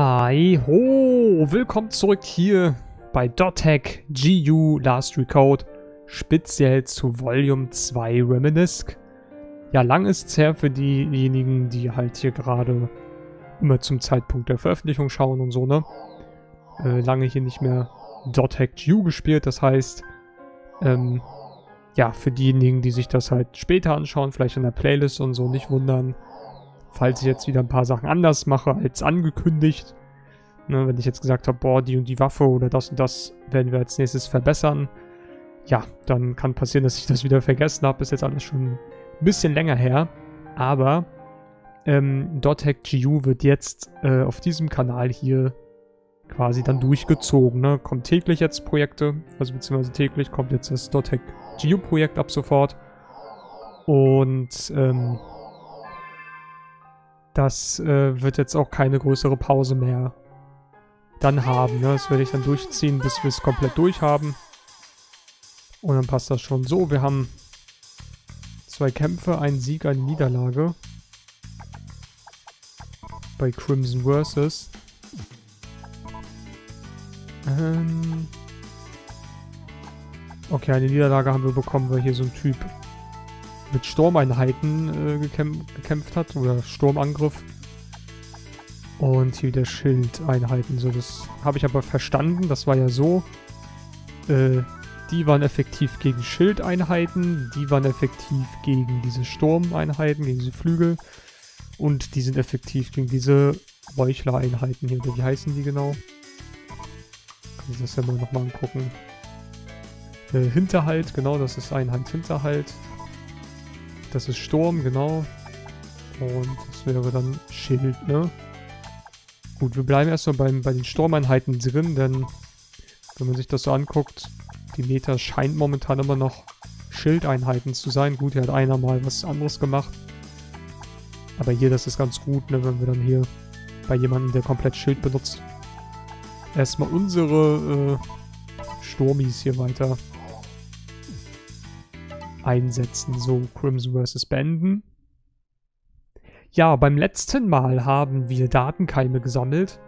Hi ho, willkommen zurück hier bei DotHack GU Last Record, speziell zu Volume 2 Reminisque. Ja, lang ist's her für diejenigen, die halt hier gerade immer zum Zeitpunkt der Veröffentlichung schauen und so, ne? Lange hier nicht mehr DotHack GU gespielt, das heißt, ja, für diejenigen, die sich das halt später anschauen, vielleicht in der Playlist und so, nicht wundern. Falls ich jetzt wieder ein paar Sachen anders mache als angekündigt, ne, wenn ich jetzt gesagt habe, boah, die und die Waffe oder das und das werden wir als nächstes verbessern, ja, dann kann passieren, dass ich das wieder vergessen habe. Ist jetzt alles schon ein bisschen länger her, aber DotHack GU wird jetzt auf diesem Kanal hier quasi dann durchgezogen, ne? Kommen täglich jetzt Projekte, also beziehungsweise täglich kommt jetzt das DotHack GU Projekt ab sofort und das wird jetzt auch keine größere Pause mehr dann haben, ne? Das werde ich dann durchziehen, bis wir es komplett durch haben. Und dann passt das schon so. Wir haben 2 Kämpfe, einen Sieg, eine Niederlage. Bei Crimson versus. Okay, eine Niederlage haben wir bekommen, weil hier so ein Typ mit Sturmeinheiten gekämpft hat, oder Sturmangriff. Und hier wieder Schildeinheiten, so, das habe ich aber verstanden, das war ja so, die waren effektiv gegen Schildeinheiten, die waren effektiv gegen diese Sturmeinheiten, gegen diese Flügel, und die sind effektiv gegen diese Räuchlereinheiten hier, oder wie heißen die genau? Kann ich das ja mal nochmal angucken. Hinterhalt, genau, das ist Einheit Hinterhalt. Das ist Sturm, genau. Und das wäre dann Schild, ne? Gut, wir bleiben erstmal bei den Sturmeinheiten drin, denn wenn man sich das so anguckt, die Meta scheint momentan immer noch Schildeinheiten zu sein. Gut, hier hat einer mal was anderes gemacht. Aber hier, das ist ganz gut, ne? Wenn wir dann hier bei jemandem, der komplett Schild benutzt, erstmal unsere Sturmis hier weiter einsetzen. So, Crimson versus beenden. Ja, beim letzten Mal haben wir Datenkeime gesammelt,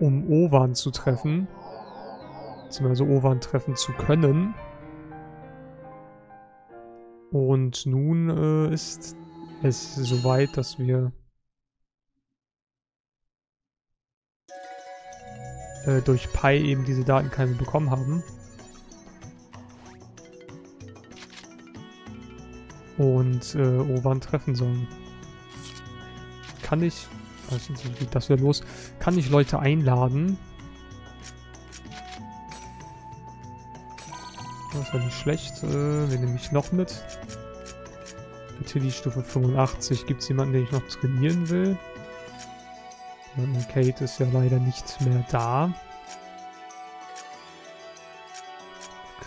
um Ovan zu treffen, beziehungsweise Ovan treffen zu können. Und nun ist es soweit, dass wir durch Pi eben diese Datenkeime bekommen haben. Und Ovan treffen sollen. Kann ich, weiß nicht, wie geht das wieder los? Kann ich Leute einladen? Das war nicht schlecht. Wen nehme ich noch mit? Atoli Stufe 85. Gibt es jemanden, den ich noch trainieren will? Kate ist ja leider nicht mehr da.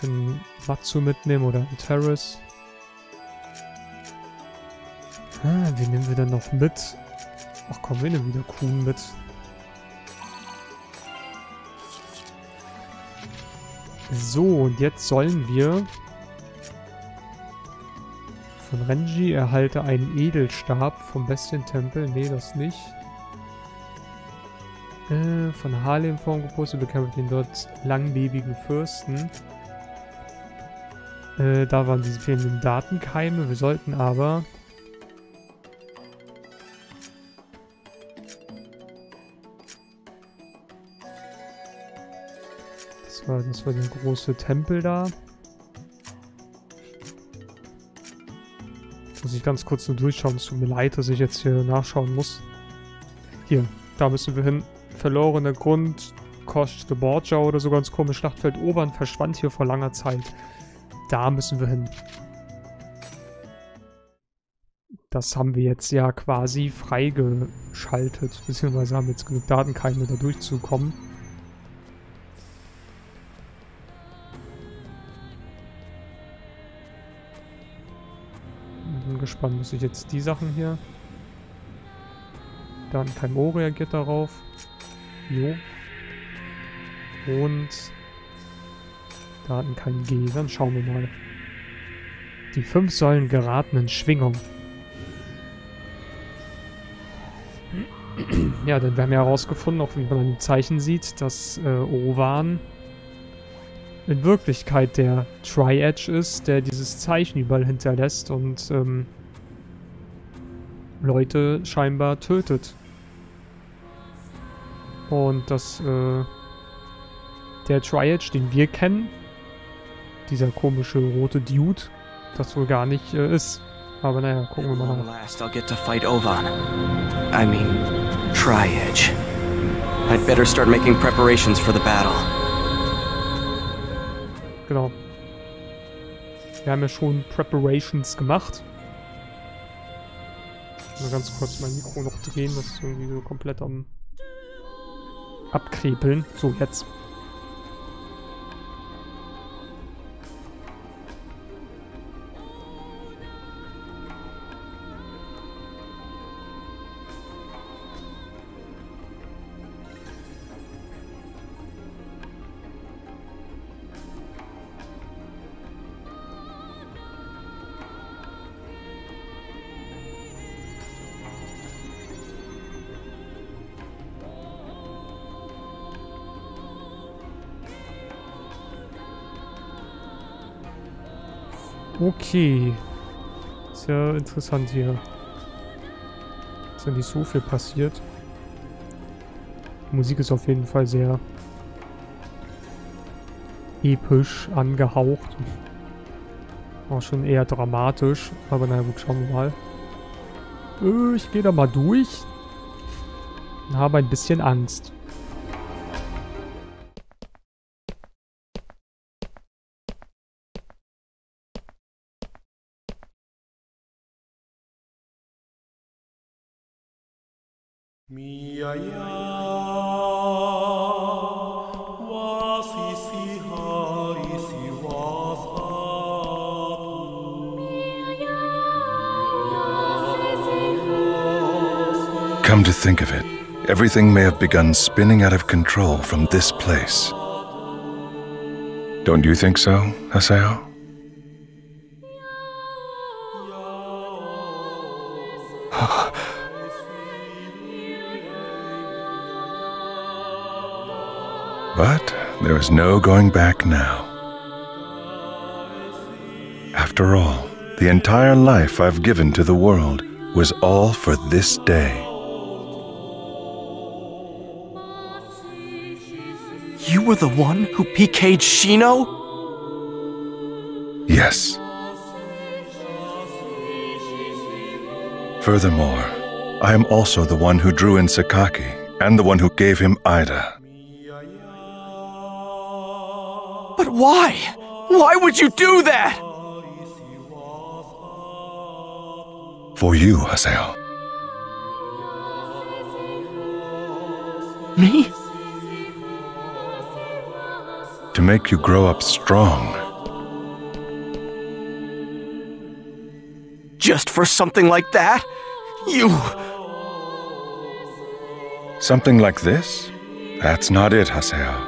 Wir können Watsu mitnehmen oder Terrace. Wen nehmen wir denn noch mit? Ach komm, wir nehmen wieder Kuhn mit. So, und jetzt sollen wir von Renji erhalte einen Edelstab vom Bestientempel. Nee, das nicht. Von Harlem Form gepostet, bekämpft den dort langlebigen Fürsten. Da waren diese fehlenden Datenkeime. Wir sollten aber das war der große Tempel da. Muss ich ganz kurz nur durchschauen. Es tut mir leid, dass ich jetzt hier nachschauen muss. Hier, da müssen wir hin. Verlorener Grund, Kosh de Borja oder so ganz komisch. Schlachtfeld Ovan verschwand hier vor langer Zeit. Da müssen wir hin. Das haben wir jetzt ja quasi freigeschaltet. Beziehungsweise haben jetzt genug Datenkeime, da durchzukommen. Gespannt, muss ich jetzt die Sachen hier. Dann kein O reagiert darauf. Jo. Und Daten kein G. Dann schauen wir mal. Die 5 Säulen geraten in Schwingung. Ja, denn wir haben ja herausgefunden, auch wie man an den Zeichen sieht, dass Ovan in Wirklichkeit der Tri-Edge ist, der dieses Zeichen überall hinterlässt und Leute scheinbar tötet. Und dass der Tri-Edge, den wir kennen, dieser komische rote Dude, das wohl gar nicht ist. Aber naja, gucken wir mal nach. Last I'll get to fight Ovan. I mean, Tri-Edge. I'd better start making preparations for the battle. Genau. Wir haben ja schon Preparations gemacht. Mal ganz kurz mein Mikro noch drehen, das ist irgendwie so komplett am Abkrepeln. So, jetzt. Okay. Sehr interessant hier. Ist ja nicht so viel passiert. Die Musik ist auf jeden Fall sehr episch angehaucht. Auch schon eher dramatisch. Aber naja, gut, schauen wir mal. Ich gehe da mal durch. Und habe ein bisschen Angst. Come to think of it, everything may have begun spinning out of control from this place. Don't you think so, Haseo? But there is no going back now. After all, the entire life I've given to the world was all for this day. You were the one who PK'd Shino? Yes. Furthermore, I am also the one who drew in Sakaki and the one who gave him Aida. But why? Why would you do that? For you, Haseo. Me? To make you grow up strong. Just for something like that? You... Something like this? That's not it, Haseo.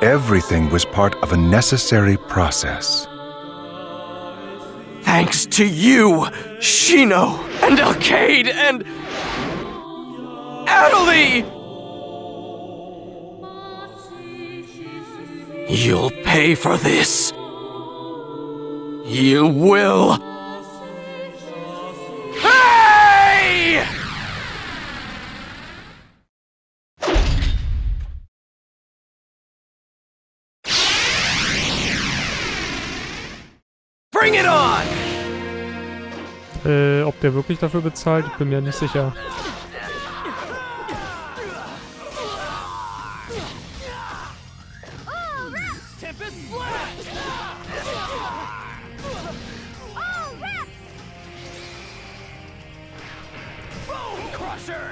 Everything was part of a necessary process. Thanks to you, Shino, and Alkaid, and... Adily! You'll pay for this. You will... Pay! Ob der wirklich dafür bezahlt? Ich bin mir nicht sicher.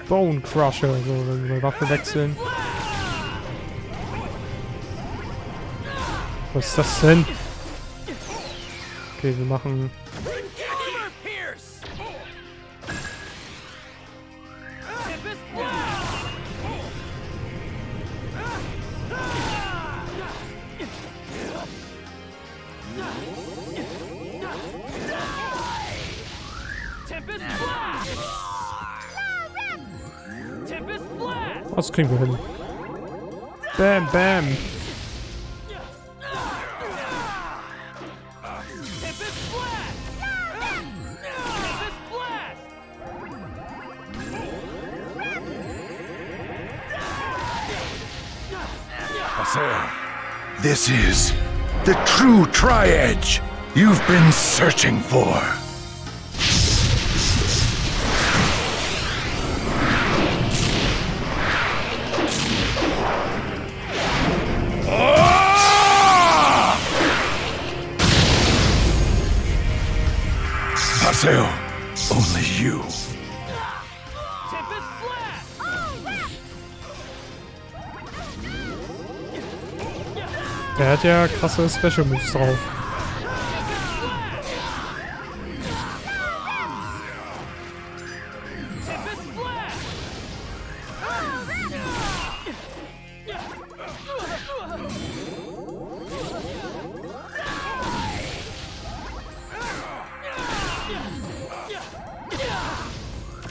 Bone Crusher, so, wenn wir Waffe wechseln. Was ist das denn? Okay, wir machen... Das kriegen wir hin. Bam, bam. This is the true Tri-Edge you've been searching for. Haseo, only you. Er hat ja krasse Special Moves drauf.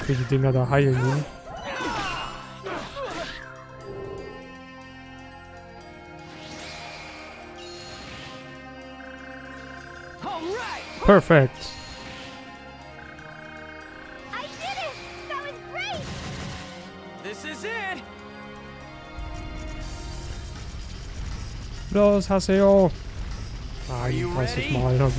Wie die Dinger da heilen, ne? Perfect. I did it. That was great. This is it. Los, Haseo. Ah, you ready? Mal, na gut.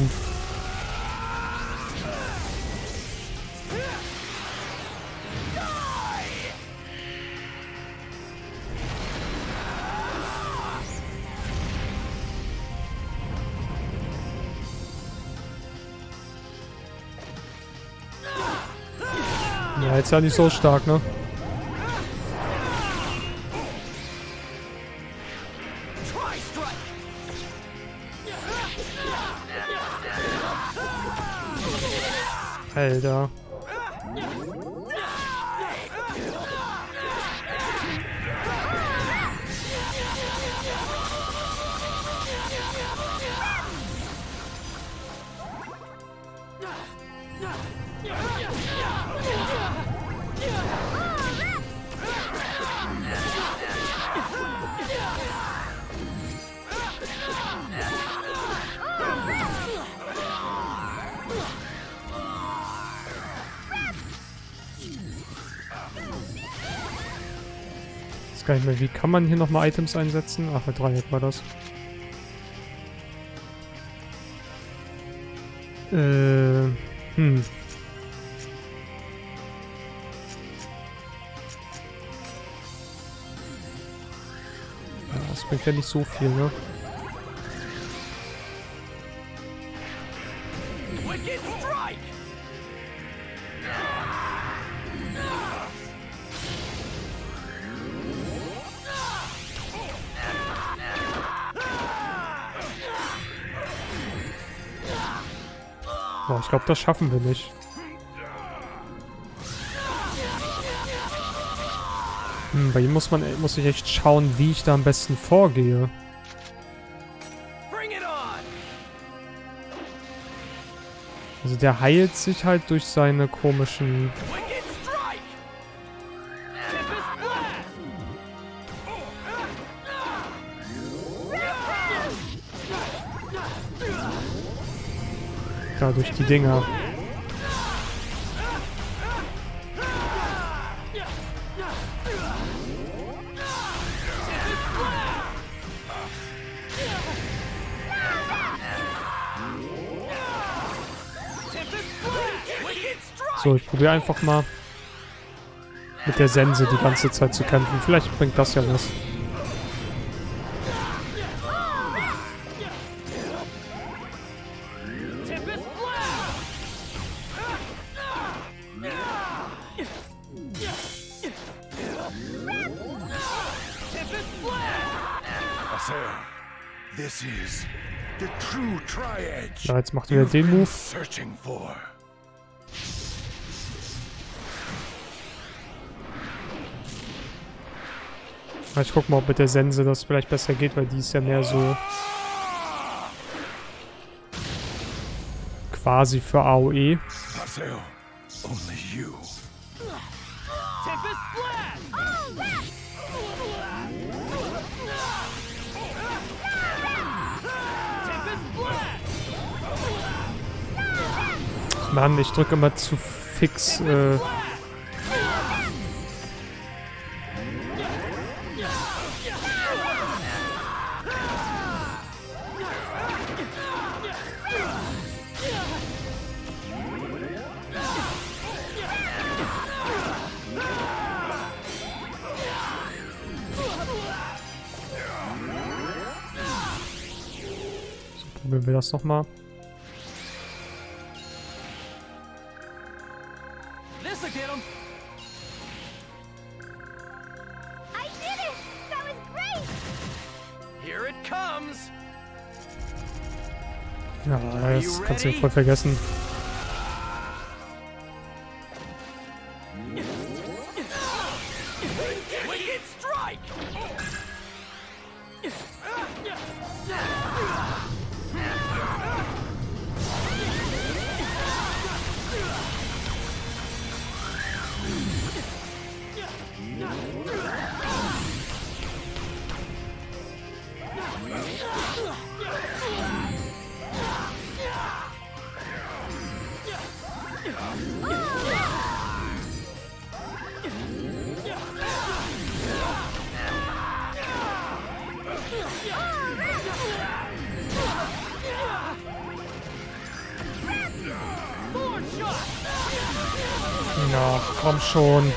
Ja, jetzt ja nicht so stark, ne? Alter. Gar nicht mehr. Wie kann man hier nochmal Items einsetzen? Ach, mit Dreieck war das. Ja, das bringt ja nicht so viel, ne? Oh, ich glaube, das schaffen wir nicht. Bei ihm muss ich echt schauen, wie ich da am besten vorgehe. Also der heilt sich halt durch seine komischen... Da durch die Dinger. So, ich probiere einfach mal mit der Sense die ganze Zeit zu kämpfen. Vielleicht bringt das ja was. Ja, jetzt macht er den Move. Ich guck mal, ob mit der Sense das vielleicht besser geht, weil die ist ja mehr so quasi für AOE. Tempest Blast! Oh, rats! Tempest Blast! Mann, ich drücke immer zu fix. Probieren wir das nochmal. Ja, das kannst du voll vergessen. Na, komm schon.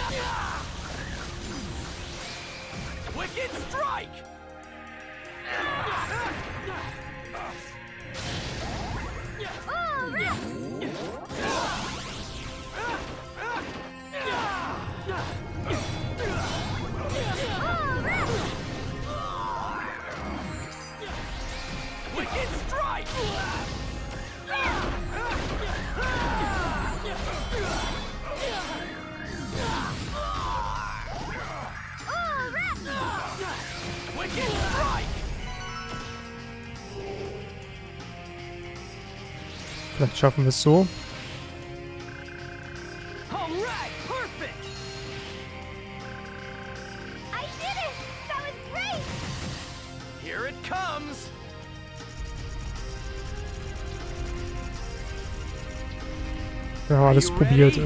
Vielleicht schaffen wir es so. Ja, alles probiert.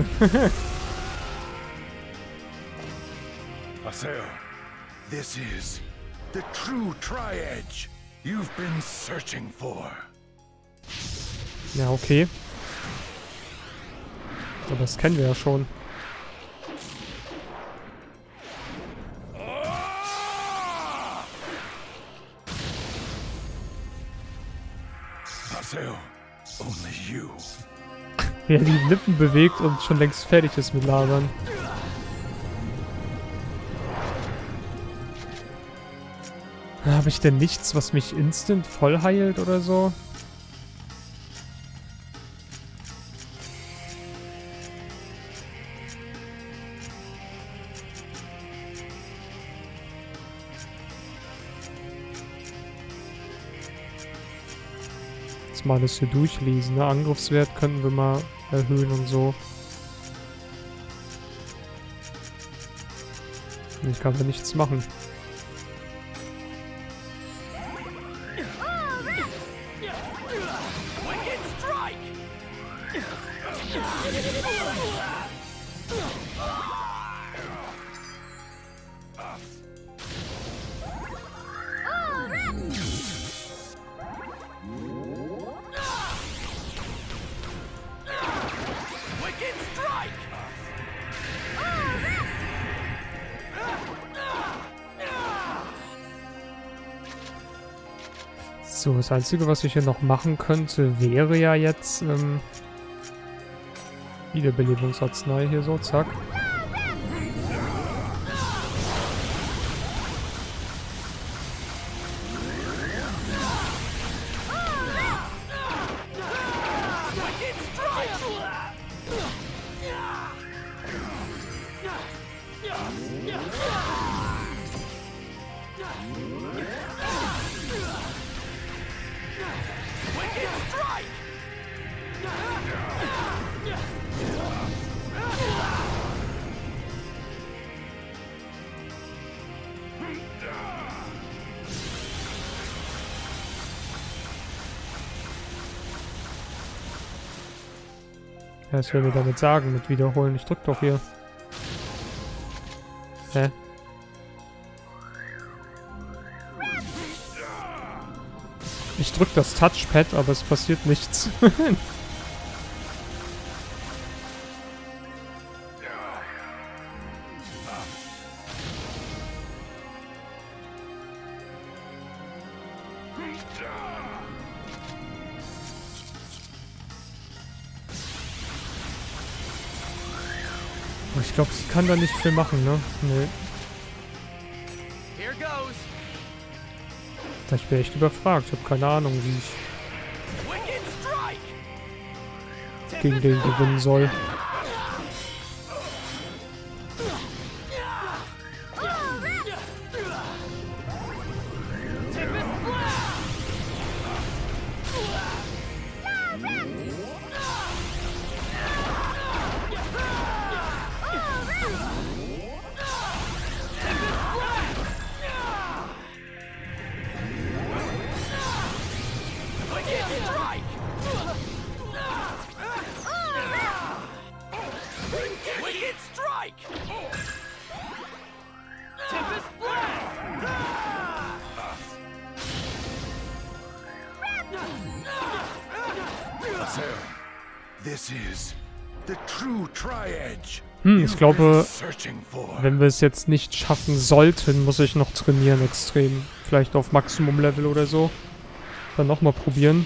Haseo, this is the true Tri-Edge you've been searching for. Ja, okay. Aber das kennen wir ja schon. Haseo, only you. Wie er die Lippen bewegt und schon längst fertig ist mit Labern. Habe ich denn nichts, was mich instant voll heilt oder so? Mal das hier durchlesen. Ne? Angriffswert könnten wir mal erhöhen und so. Ich kann da nichts machen. So, das Einzige, was ich hier noch machen könnte, wäre ja jetzt Wiederbelebungsarznei hier so, zack. Was will mir damit sagen? Mit wiederholen. Ich drück doch hier. Hä? Ich drück das Touchpad, aber es passiert nichts. Ich glaube, sie kann da nicht viel machen, ne? Nee. Da bin ich echt überfragt. Ich habe keine Ahnung, wie ich gegen den gewinnen soll. Ich glaube, wenn wir es jetzt nicht schaffen sollten, muss ich noch trainieren extrem. Vielleicht auf Maximum-Level oder so. Dann nochmal probieren.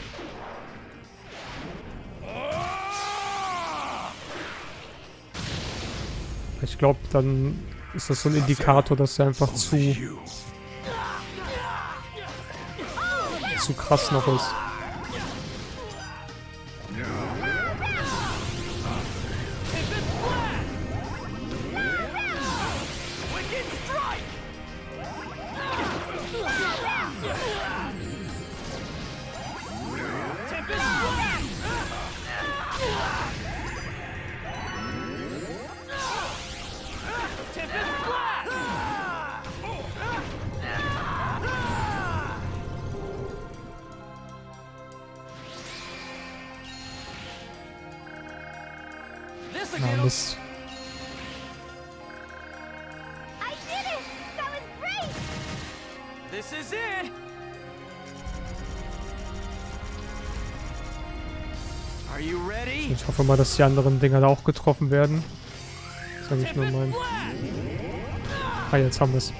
Ich glaube, dann ist das so ein Indikator, dass er einfach zu krass noch ist. Ich hoffe mal, dass die anderen Dinger da auch getroffen werden. Das habe ich nur mein. Ah, jetzt haben wir es.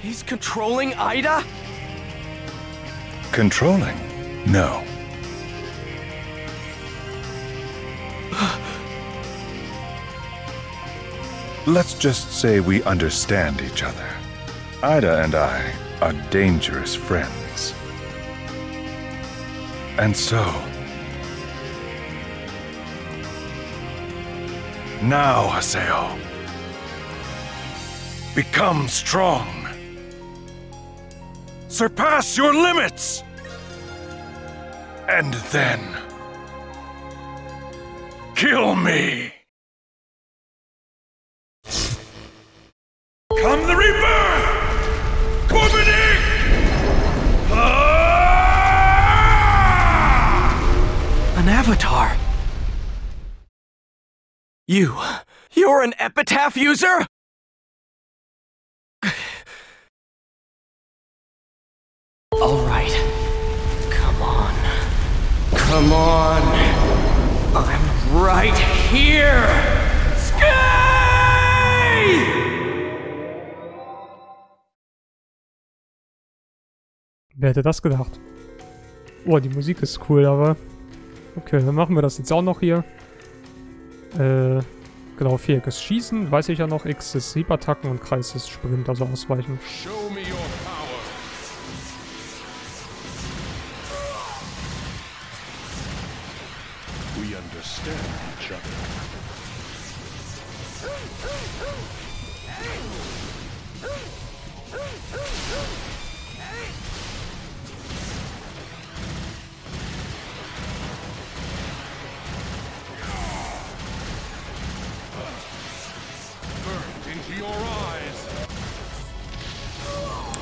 He's controlling Aida? Controlling? No. Let's just say we understand each other. Aida and I are dangerous friends. And so... Now, Haseo. Become strong. Surpass your limits. And then... Kill me! Come the rebirth! Korbinik! An avatar! You're an epitaph user? All right. Come on. Come on. I'm right here. Sky! Wer hätte das gedacht? Oh, die Musik ist cool, aber... Okay, dann machen wir das jetzt auch noch hier. Genau, Viereck ist Schießen, weiß ich ja noch, X ist Hiebattacken und Kreis ist Sprint, also Ausweichen.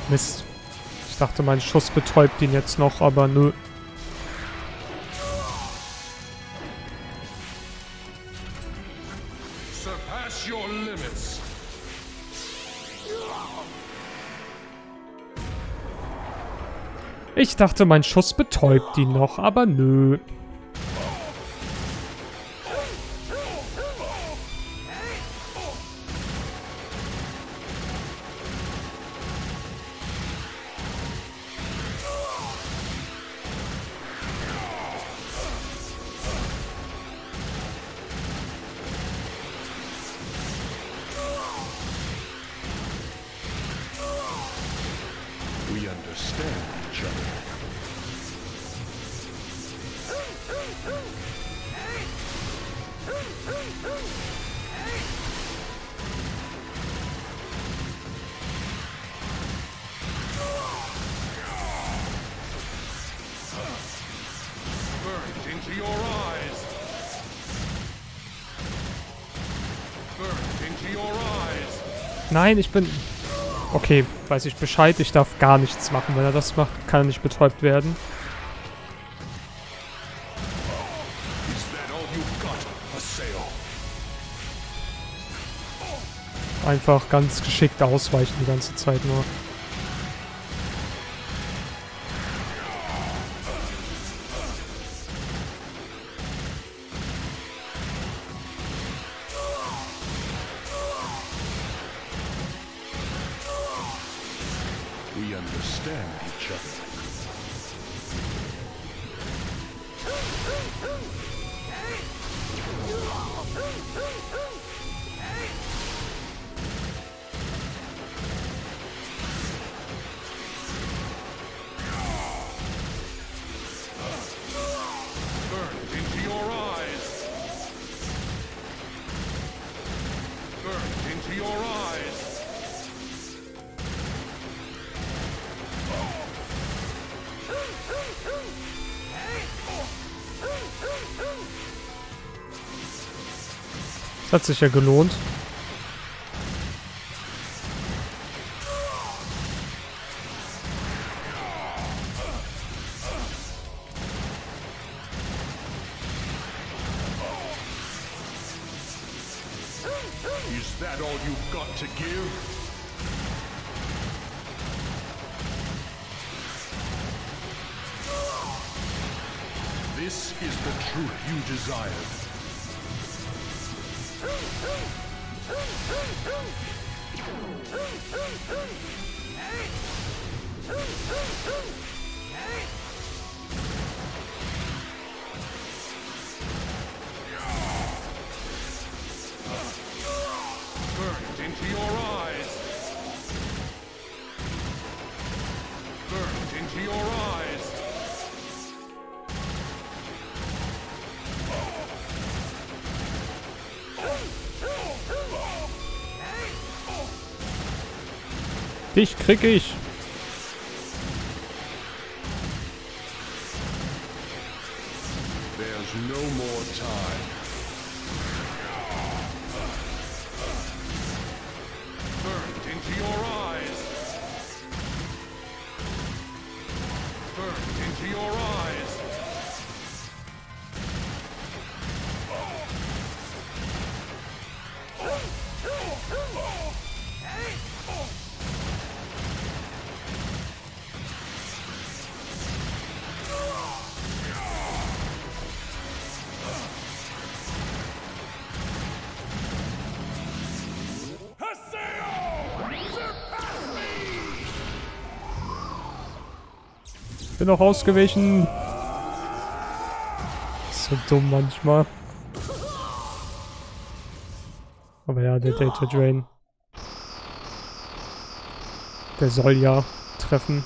Mist. Ich dachte, mein Schuss betäubt ihn jetzt noch, aber nö. surpass your limits. Ich dachte, mein Schuss betäubt ihn noch, aber nö. Nein, ich bin... Okay, weiß ich Bescheid. Ich darf gar nichts machen. Wenn er das macht, kann er nicht betäubt werden. Einfach ganz geschickt ausweichen die ganze Zeit nur. Hat sich ja gelohnt. Is that all you've got to give? This is the truth you desired. Dich krieg ich. Bin noch ausgewichen. Ist so dumm manchmal. Aber ja, der Data Drain. Der soll ja treffen.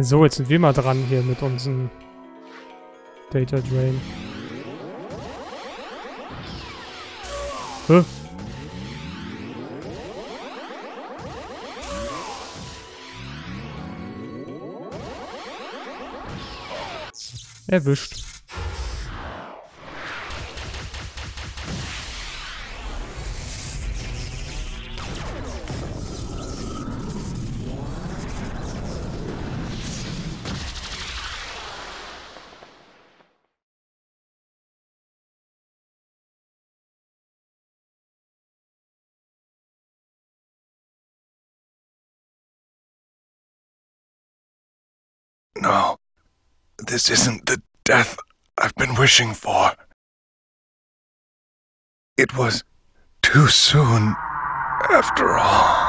So, jetzt sind wir mal dran hier mit unserem Data Drain. Hä? Erwischt. No, this isn't the death I've been wishing for. It was too soon, after all.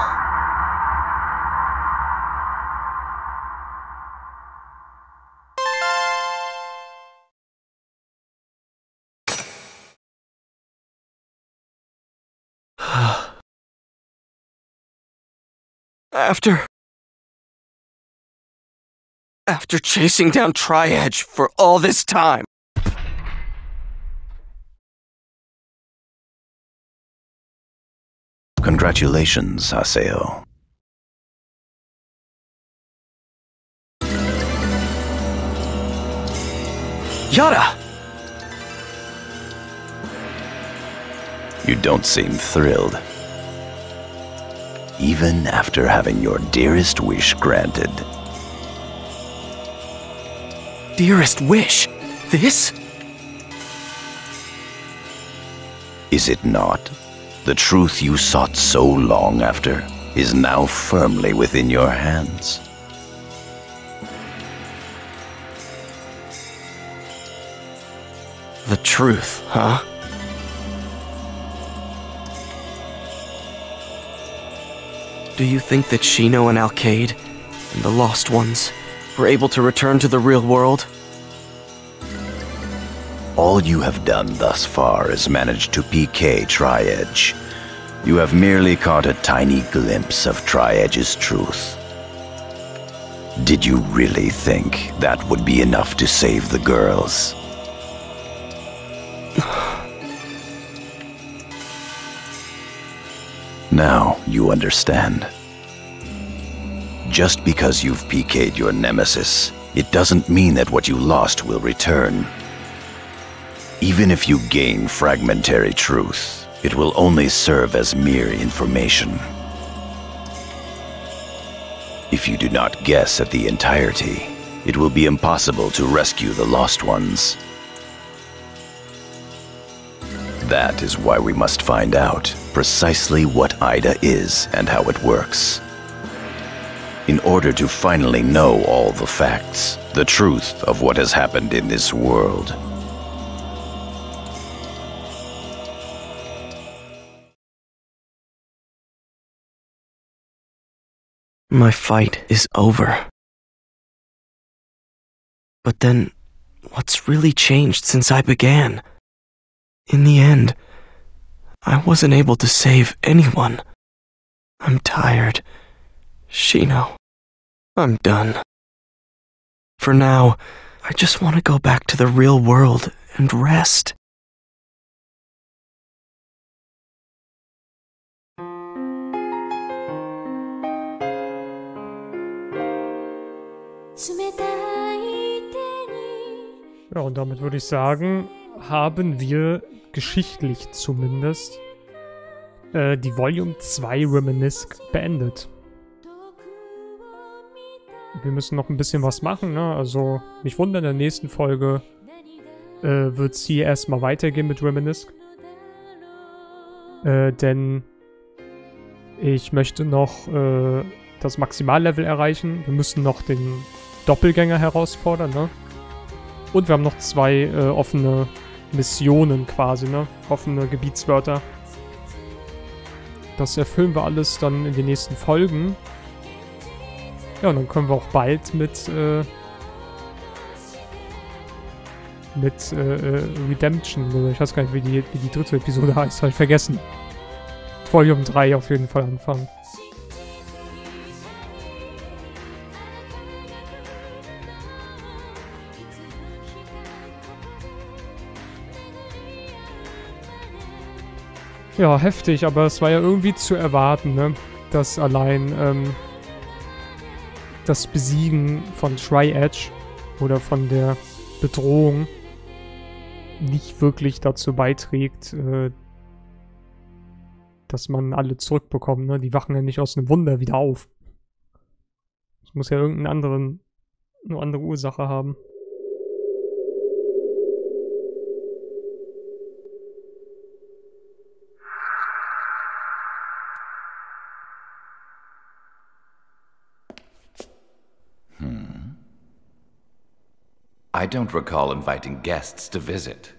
After chasing down Tri-Edge for all this time. Congratulations, Haseo. Yara! You don't seem thrilled. Even after having your dearest wish granted. Dearest wish? This? Is it not? The truth you sought so long after is now firmly within your hands. The truth, huh? Do you think that Shino and Alkaid, and the Lost Ones, were able to return to the real world? All you have done thus far is manage to PK Tri-Edge. You have merely caught a tiny glimpse of Tri-Edge's truth. Did you really think that would be enough to save the girls? Now you understand. Just because you've PK'd your nemesis, it doesn't mean that what you lost will return. Even if you gain fragmentary truth, it will only serve as mere information. If you do not guess at the entirety, it will be impossible to rescue the Lost Ones. That is why we must find out precisely what Aida is and how it works. In order to finally know all the facts, the truth of what has happened in this world. My fight is over. But then, what's really changed since I began? In the end, I wasn't able to save anyone. I'm tired. Shino. I'm done. For now, I just want to go back to the real world and rest. Ja, und damit würde ich sagen, haben wir geschichtlich zumindest die Volume 2 Reminisque beendet. Wir müssen noch ein bisschen was machen, ne? Also, mich wundern, in der nächsten Folge wird es hier erstmal weitergehen mit Reminisque. Denn ich möchte noch das Maximallevel erreichen. Wir müssen noch den Doppelgänger herausfordern, ne? Und wir haben noch zwei offene Missionen quasi, ne? Offene Gebietswörter. Das erfüllen wir alles dann in den nächsten Folgen. Ja, und dann können wir auch bald mit Redemption, oder ich weiß gar nicht, wie die dritte Episode heißt, habe ich vergessen. Volume 3 auf jeden Fall anfangen. Ja, heftig, aber es war ja irgendwie zu erwarten, ne? Dass allein das Besiegen von Tri-Edge oder von der Bedrohung nicht wirklich dazu beiträgt, dass man alle zurückbekommt, ne? Die wachen ja nicht aus einem Wunder wieder auf. Es muss ja irgendeine andere Ursache haben. I don't recall inviting guests to visit.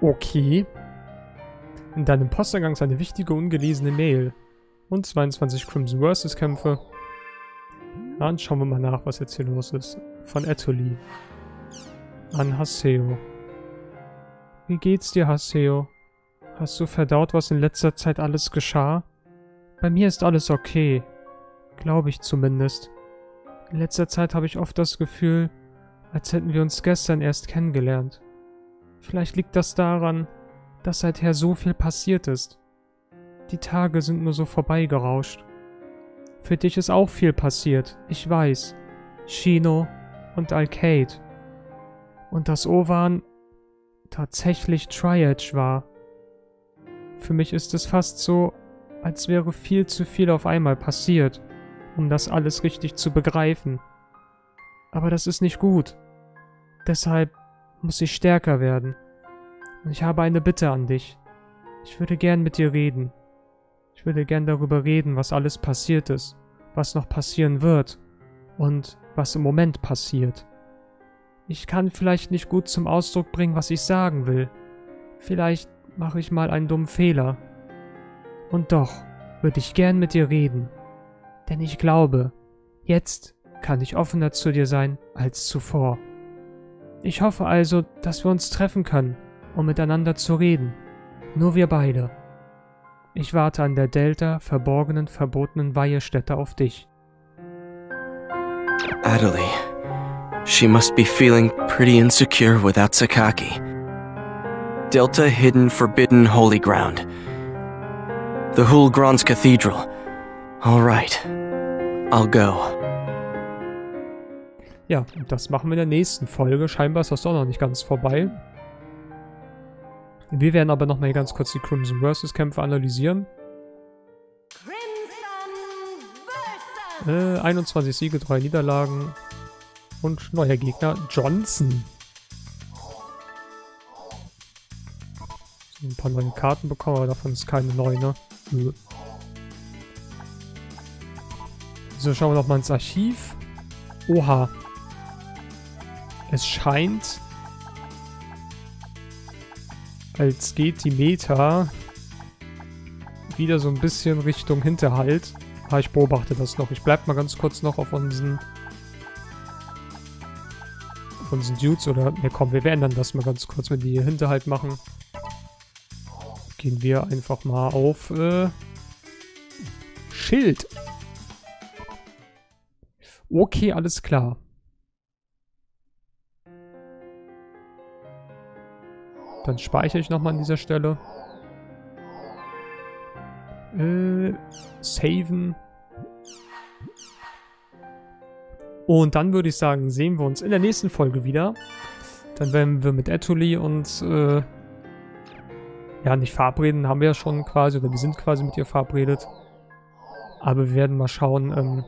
Okay. In deinem Posteingang ist eine wichtige ungelesene Mail. Und 22 Crimson versus Kämpfe. Dann schauen wir mal nach, was jetzt hier los ist. Von Atoli. An Haseo. Wie geht's dir, Haseo? Hast du verdaut, was in letzter Zeit alles geschah? Bei mir ist alles okay. Glaube ich zumindest. In letzter Zeit habe ich oft das Gefühl, als hätten wir uns gestern erst kennengelernt. Vielleicht liegt das daran, dass seither so viel passiert ist. Die Tage sind nur so vorbeigerauscht. Für dich ist auch viel passiert, ich weiß. Shino und Alkaid. Und dass Ovan tatsächlich Tri-Edge war. Für mich ist es fast so, als wäre viel zu viel auf einmal passiert, um das alles richtig zu begreifen. Aber das ist nicht gut. Deshalb muss ich stärker werden. Und ich habe eine Bitte an dich. Ich würde gern mit dir reden. Ich würde gern darüber reden, was alles passiert ist, was noch passieren wird und was im Moment passiert. Ich kann vielleicht nicht gut zum Ausdruck bringen, was ich sagen will. Vielleicht mache ich mal einen dummen Fehler. Und doch würde ich gern mit dir reden. Denn ich glaube, jetzt kann ich offener zu dir sein als zuvor. Ich hoffe also, dass wir uns treffen können, um miteinander zu reden. Nur wir beide. Ich warte an der Delta verborgenen, verbotenen Weihestätte auf dich. Adily, she must be feeling pretty insecure without Sakaki. Delta hidden, forbidden holy ground. The Hulgrons Cathedral. All right, I'll go. Ja, das machen wir in der nächsten Folge. Scheinbar ist das doch noch nicht ganz vorbei. Wir werden aber nochmal ganz kurz die Crimson versus Kämpfe analysieren. 21 Siege, 3 Niederlagen und neuer Gegner Johnson. So, ein paar neue Karten bekommen, aber davon ist keine neue, ne? So, schauen wir nochmal ins Archiv. Oha. Es scheint, als geht die Meta wieder so ein bisschen Richtung Hinterhalt. Ah, ich beobachte das noch. Ich bleib mal ganz kurz noch auf unseren Dudes. Oder, ne komm, wir ändern das mal ganz kurz, wenn die hier Hinterhalt machen. Gehen wir einfach mal auf Schild. Okay, alles klar. Dann speichere ich nochmal an dieser Stelle. Saven. Und dann würde ich sagen, sehen wir uns in der nächsten Folge wieder. Dann werden wir mit Atoli uns ja, nicht verabreden, haben wir ja schon quasi, oder wir sind quasi mit ihr verabredet. Aber wir werden mal schauen,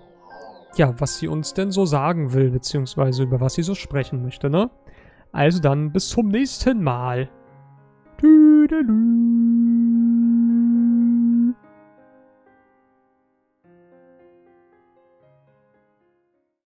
ja, was sie uns denn so sagen will, beziehungsweise über was sie so sprechen möchte, ne? Also dann, bis zum nächsten Mal. Tüdelü.